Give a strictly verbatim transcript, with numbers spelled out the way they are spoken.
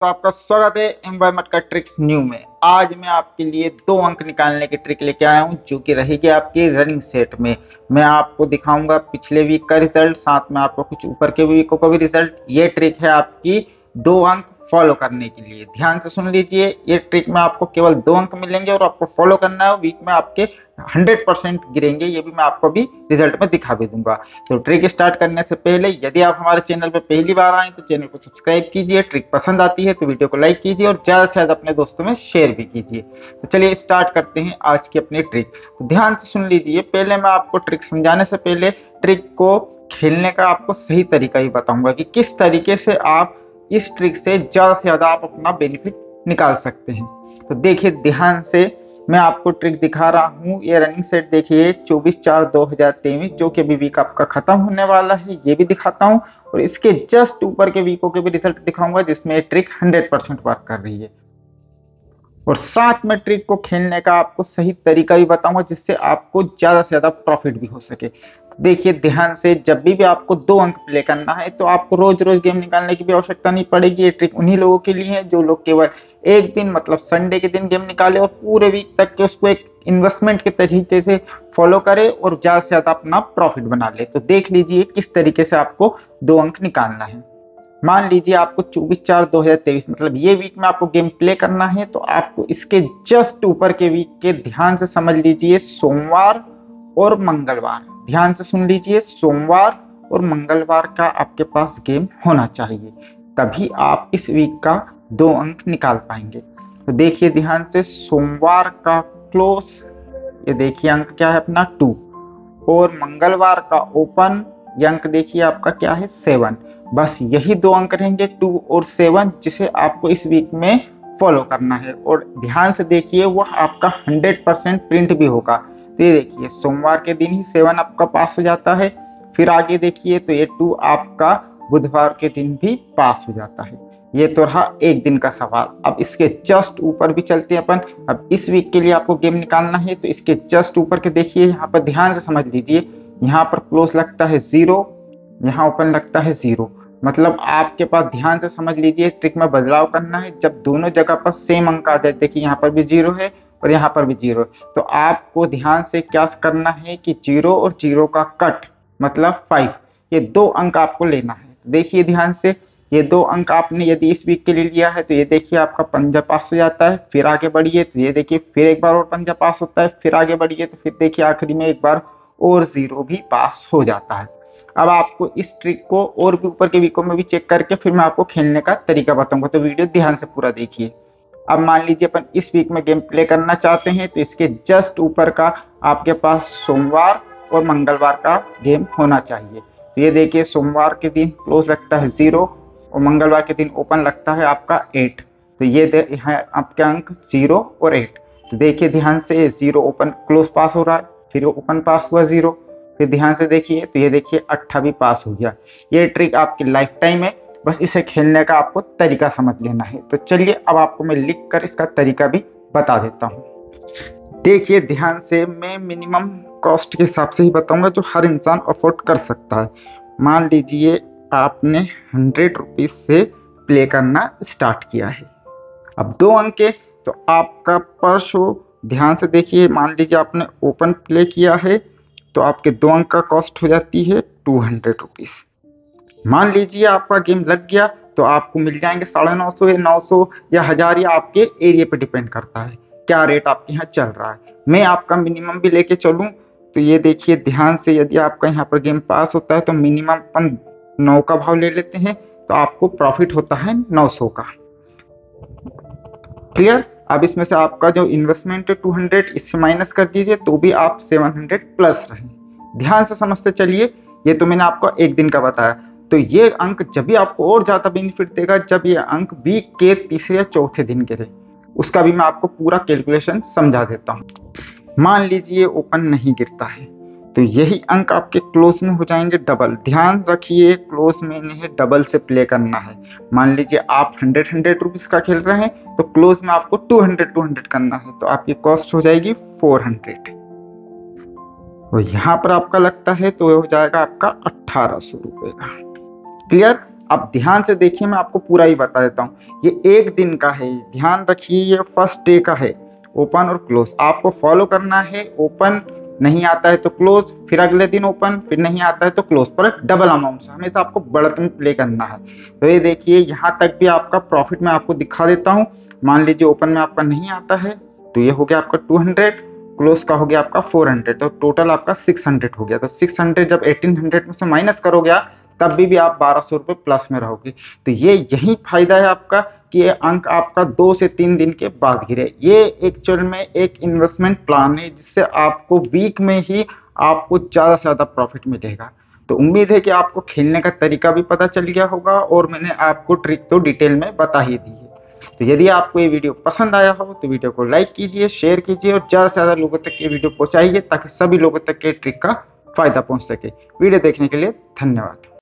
तो आपका स्वागत है एमवाई मटका ट्रिक्स न्यू में। आज मैं आपके लिए दो अंक निकालने की ट्रिक लेके आया हूं, जो कि रहेगी आपकी रनिंग सेट में। मैं आपको दिखाऊंगा पिछले वीक का रिजल्ट, साथ में आपको कुछ ऊपर के वीकों का भी रिजल्ट। ये ट्रिक है आपकी दो अंक फॉलो करने के लिए। ध्यान से सुन लीजिए, ये ट्रिक में आपको केवल दो अंक मिलेंगे और आपको फॉलो करना है। वीक में आपके हंड्रेड परसेंट गिरेंगे, ये भी मैं आपको भी रिजल्ट में दिखा भी दूंगा। तो ट्रिक स्टार्ट करने से पहले यदि आप हमारे चैनल पर पहली बार आए तो चैनल को सब्सक्राइब कीजिए। ट्रिक पसंद आती है तो वीडियो को लाइक कीजिए और ज़्यादा से ज़्यादा अपने दोस्तों में शेयर भी कीजिए। तो चलिए स्टार्ट करते हैं आज की अपनी ट्रिक। तो ध्यान से सुन लीजिए, पहले मैं आपको ट्रिक समझाने से पहले ट्रिक को खेलने का आपको सही तरीका ही बताऊँगा कि किस तरीके से आप इस ट्रिक से ज़्यादा से ज़्यादा आप अपना बेनिफिट निकाल सकते हैं। तो देखिए ध्यान से, मैं आपको ट्रिक दिखा रहा हूँ। ये रनिंग सेट देखिए चौबीस चार दो हज़ार तेईस, जो कि अभी वीक आपका ख़त्म होने वाला है, ये भी दिखाता हूँ। और इसके जस्ट ऊपर के वीकों के भी रिजल्ट दिखाऊंगा जिसमें ये ट्रिक हंड्रेड परसेंट वर्क कर रही है। और साथ में ट्रिक को खेलने का आपको सही तरीका भी बताऊंगा, जिससे आपको ज़्यादा से ज़्यादा प्रॉफिट भी हो सके। देखिए ध्यान से, जब भी भी आपको दो अंक प्ले करना है तो आपको रोज रोज गेम निकालने की भी आवश्यकता नहीं पड़ेगी। ये ट्रिक उन्हीं लोगों के लिए है जो लोग केवल एक दिन, मतलब संडे के दिन गेम निकाले और पूरे वीक तक के उसको एक इन्वेस्टमेंट के तरीके से फॉलो करे और ज़्यादा से ज़्यादा अपना प्रॉफिट बना ले। तो देख लीजिए किस तरीके से आपको दो अंक निकालना है। मान लीजिए आपको चौबीस चार दो हज़ार तेईस, मतलब ये वीक में आपको गेम प्ले करना है, तो आपको इसके जस्ट ऊपर के वीक के, ध्यान से समझ लीजिए, सोमवार और मंगलवार, ध्यान से सुन लीजिए, सोमवार और मंगलवार का आपके पास गेम होना चाहिए, तभी आप इस वीक का दो अंक निकाल पाएंगे। तो देखिए ध्यान से, सोमवार का क्लोज, ये देखिए अंक क्या है अपना टू, और मंगलवार का ओपन, ये अंक देखिए आपका क्या है सेवन। बस यही दो अंक रहेंगे टू और सेवन, जिसे आपको इस वीक में फॉलो करना है। और ध्यान से देखिए, वह आपका हंड्रेड परसेंट प्रिंट भी होगा। तो ये देखिए सोमवार के दिन ही सेवन आपका पास हो जाता है, फिर आगे देखिए तो ये टू आपका बुधवार के दिन भी पास हो जाता है। ये तो रहा एक दिन का सवाल। अब इसके जस्ट ऊपर भी चलते हैं अपन। अब इस वीक के लिए आपको गेम निकालना है, तो इसके जस्ट ऊपर के देखिए यहाँ पर ध्यान से समझ लीजिए, यहाँ पर क्लोज लगता है जीरो, यहाँ ओपन लगता है जीरो, मतलब आपके पास, ध्यान से समझ लीजिए, ट्रिक में बदलाव करना है। जब दोनों जगह पर सेम अंक आ जाए, देखिए यहाँ पर भी जीरो है और यहाँ पर भी जीरो, तो आपको ध्यान से क्या करना है कि जीरो और जीरो का कट, मतलब फाइव, ये दो अंक आपको लेना है। देखिए ध्यान से, ये दो अंक आपने यदि इस वीक के लिए लिया है तो ये देखिए आपका पंजा पास हो जाता है, फिर आगे बढ़िए तो ये देखिए फिर एक बार और पंजा पास होता है, फिर आगे बढ़िए तो फिर देखिए आखिरी में एक बार और जीरो भी पास हो जाता है। अब आपको इस ट्रिक को और भी ऊपर के वीकों में भी चेक करके फिर मैं आपको खेलने का तरीका बताऊंगा, तो वीडियो ध्यान से पूरा देखिए। अब मान लीजिए अपन इस वीक में गेम प्ले करना चाहते हैं, तो इसके जस्ट ऊपर का आपके पास सोमवार और मंगलवार का गेम होना चाहिए। तो ये देखिए सोमवार के दिन क्लोज लगता है जीरो और मंगलवार के दिन ओपन लगता है आपका एट, तो ये है आपके अंक जीरो और एट। तो देखिए ध्यान से, जीरो ओपन क्लोज पास हो रहा है, फिर ओपन पास हुआ जीरो, फिर ध्यान से देखिए तो ये देखिए अट्ठा भी पास हो गया। ये ट्रिक आपकी लाइफ टाइम है, बस इसे खेलने का आपको तरीका समझ लेना है। तो चलिए अब आपको मैं लिख कर इसका तरीका भी बता देता हूँ। देखिए ध्यान से, मैं मिनिमम कॉस्ट के हिसाब से ही बताऊँगा जो हर इंसान अफोर्ड कर सकता है। मान लीजिए आपने हंड्रेड रुपीज़ से प्ले करना स्टार्ट किया है, अब दो अंक है तो आपका परसों, ध्यान से देखिए, मान लीजिए आपने ओपन प्ले किया है तो आपके दो अंक का कॉस्ट हो जाती है टू हंड्रेड रुपीज़। मान लीजिए आपका गेम लग गया तो आपको मिल जाएंगे साढ़े नौ सौ या नौ सौ या हज़ार, या आपके एरिया पे डिपेंड करता है क्या रेट आपके यहाँ चल रहा है। मैं आपका मिनिमम भी लेके चलूँ तो ये देखिए ध्यान से, यदि आपका यहाँ पर गेम पास होता है तो मिनिमम अपन नौ का भाव ले लेते हैं तो आपको प्रॉफिट होता है नौ सौ का। क्लियर। अब इसमें से आपका जो इन्वेस्टमेंट है टू हंड्रेड, इससे माइनस कर दीजिए तो भी आप सेवन हंड्रेड प्लस रहें। ध्यान से समझते चलिए, ये तो मैंने आपको एक दिन का बताया। तो ये अंक जब भी आपको और ज़्यादा बेनिफिट देगा जब ये अंक वीक के तीसरे या चौथे दिन गिरे। उसका भी मैं आपको पूरा कैलकुलेशन समझा देता हूँ। मान लीजिए ओपन नहीं गिरता है तो यही अंक आपके क्लोज में हो जाएंगे डबल। ध्यान रखिए, क्लोज में नहीं डबल से प्ले करना है। मान लीजिए आप हंड्रेड हंड्रेड रुपीज़ का खेल रहे हैं तो क्लोज में आपको टू हंड्रेड टू हंड्रेड करना है, तो आपकी कॉस्ट हो जाएगी फोर हंड्रेड, और यहाँ पर आपका लगता है तो हो जाएगा आपका अट्ठारह सौ रुपये का। क्लियर। आप ध्यान से देखिए, मैं आपको पूरा ही बता देता हूँ। ये एक दिन का है, ध्यान रखिए, ये फर्स्ट डे का है। ओपन और क्लोज आपको फॉलो करना है। ओपन नहीं आता है तो क्लोज, फिर अगले दिन ओपन, फिर नहीं आता है तो क्लोज, पर डबल अमाउंट से हमेशा आपको बढ़त में प्ले करना है। तो ये देखिए, यहाँ तक भी आपका प्रॉफिट मैं आपको दिखा देता हूँ। मान लीजिए ओपन में आपका नहीं आता है तो ये हो गया आपका टू हंड्रेड, क्लोज का हो गया आपका फोर हंड्रेड, तो टोटल आपका सिक्स हंड्रेड हो गया। तो सिक्स हंड्रेड जब एटीन हंड्रेड में से माइनस करोगे तब भी, भी आप बारह सौ रुपये प्लस में रहोगे। तो ये यही फायदा है आपका कि ये अंक आपका दो से तीन दिन के बाद गिरे। ये एक्चुअल में एक इन्वेस्टमेंट प्लान है जिससे आपको वीक में ही आपको ज़्यादा से ज़्यादा प्रॉफिट मिलेगा। तो उम्मीद है कि आपको खेलने का तरीका भी पता चल गया होगा और मैंने आपको ट्रिक तो डिटेल में बता ही दी है। तो यदि आपको ये वीडियो पसंद आया हो तो वीडियो को लाइक कीजिए, शेयर कीजिए और ज़्यादा से ज़्यादा लोगों तक ये वीडियो पहुँचाइए ताकि सभी लोगों तक ये ट्रिक का फायदा पहुँच सके। वीडियो देखने के लिए धन्यवाद।